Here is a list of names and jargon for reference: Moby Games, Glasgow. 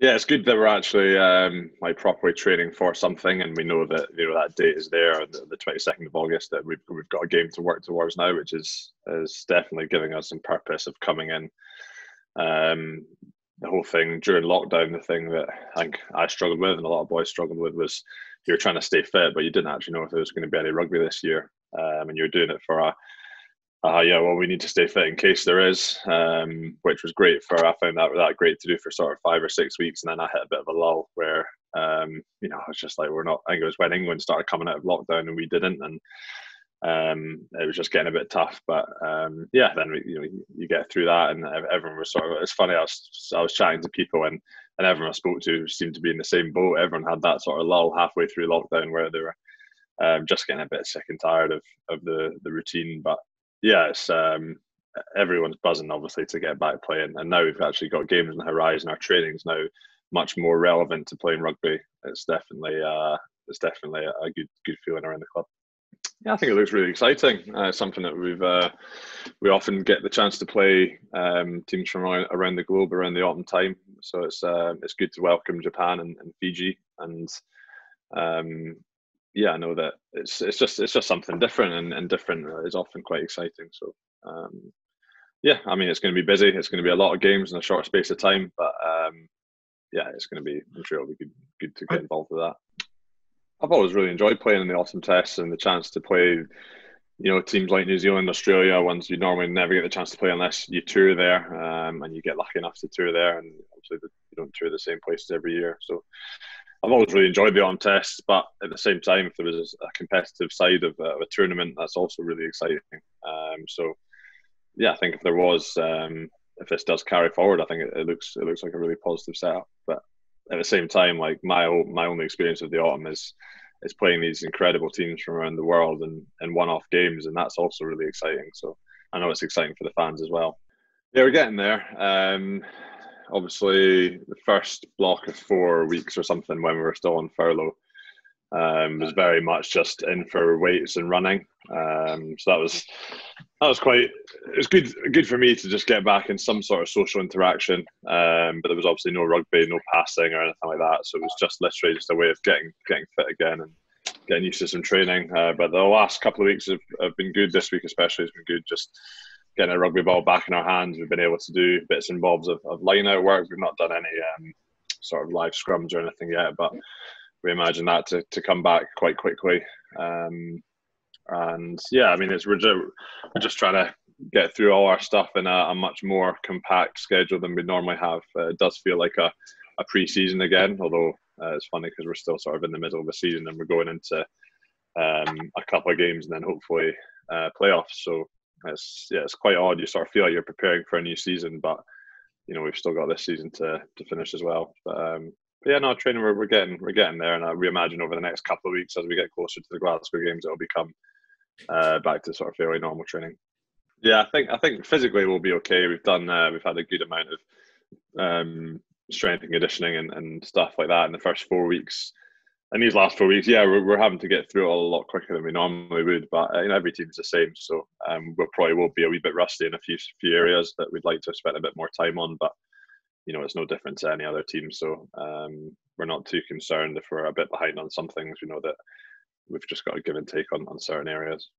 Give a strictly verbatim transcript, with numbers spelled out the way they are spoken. Yeah, it's good that we're actually um, like properly training for something, and we know that you know that date is there, the, the twenty-second of August. That we've we've got a game to work towards now, which is is definitely giving us some purpose of coming in. Um, the whole thing during lockdown, the thing that I think I struggled with, and a lot of boys struggled with, was you were trying to stay fit, but you didn't actually know if there was going to be any rugby this year, um, and you're doing it for a. Ah, uh, yeah, well, we need to stay fit in case there is, um, which was great for, I found that, that great to do for sort of five or six weeks. And then I hit a bit of a lull where, um, you know, it's just like, we're not, I think it was when England started coming out of lockdown and we didn't. And um, it was just getting a bit tough. But um, yeah, then we, you know, you get through that and everyone was sort of, it's funny, I was, I was chatting to people and, and everyone I spoke to seemed to be in the same boat. Everyone had that sort of lull halfway through lockdown where they were um, just getting a bit sick and tired of, of the, the routine. But yeah, it's, um, everyone's buzzing, obviously, to get back playing. And now we've actually got games on the horizon. Our training's now much more relevant to playing rugby. It's definitely uh, it's definitely a good good feeling around the club. Yeah, I think it looks really exciting. Uh, something that we've uh, we often get the chance to play um, teams from around the globe around the autumn time. So it's uh, it's good to welcome Japan and, and Fiji. And um, yeah, I know that it's it's just it's just something different, and, and different is often quite exciting. So um, yeah, I mean, it's going to be busy. It's going to be a lot of games in a short space of time. But um, yeah, it's going to be. I'm sure it'll be good, good to get involved with that. I've always really enjoyed playing in the autumn tests and the chance to play, you know, teams like New Zealand, Australia, ones you normally never get the chance to play unless you tour there, um, and you get lucky enough to tour there. And obviously, you don't tour the same places every year, so. I've always really enjoyed the on tests, but at the same time, if there was a competitive side of a, of a tournament, that's also really exciting. Um, so, yeah, I think if there was, um, if this does carry forward, I think it, it looks it looks like a really positive setup. But at the same time, like my my only experience of the autumn is is playing these incredible teams from around the world and and one-off games, and that's also really exciting. So I know it's exciting for the fans as well. Yeah, we're getting there. Um, Obviously, the first block of four weeks or something when we were still on furlough um, was very much just in for weights and running. Um, so that was that was quite. It was good good for me to just get back in some sort of social interaction. Um, but there was obviously no rugby, no passing or anything like that. So it was just literally just a way of getting getting fit again and getting used to some training. Uh, but the last couple of weeks have, have been good. This week especially has been good. Just. Getting a rugby ball back in our hands, we've been able to do bits and bobs of, of line-out work. We've not done any um, sort of live scrums or anything yet, but we imagine that to, to come back quite quickly. Um, and yeah, I mean, it's we're just, we're just trying to get through all our stuff in a, a much more compact schedule than we normally have. Uh, it does feel like a, a pre-season again, although uh, it's funny because we're still sort of in the middle of the season and we're going into um, a couple of games and then hopefully uh, playoffs. So. It's yeah, it's quite odd. You sort of feel like you're preparing for a new season, but you know we've still got this season to to finish as well. But, um, but yeah, no, training we're, we're getting we're getting there, and I reimagine over the next couple of weeks as we get closer to the Glasgow games, it'll become uh, back to sort of fairly normal training. Yeah, I think I think physically we'll be okay. We've done uh, we've had a good amount of um, strength and conditioning and, and stuff like that in the first four weeks. And these last four weeks, yeah, we're, we're having to get through it a lot quicker than we normally would. But you know, every team's the same, so um, we'll probably will be a wee bit rusty in a few few areas that we'd like to spend a bit more time on. But you know, it's no different to any other team, so um, we're not too concerned if we're a bit behind on some things. We know that we've just got to give and take on, on certain areas.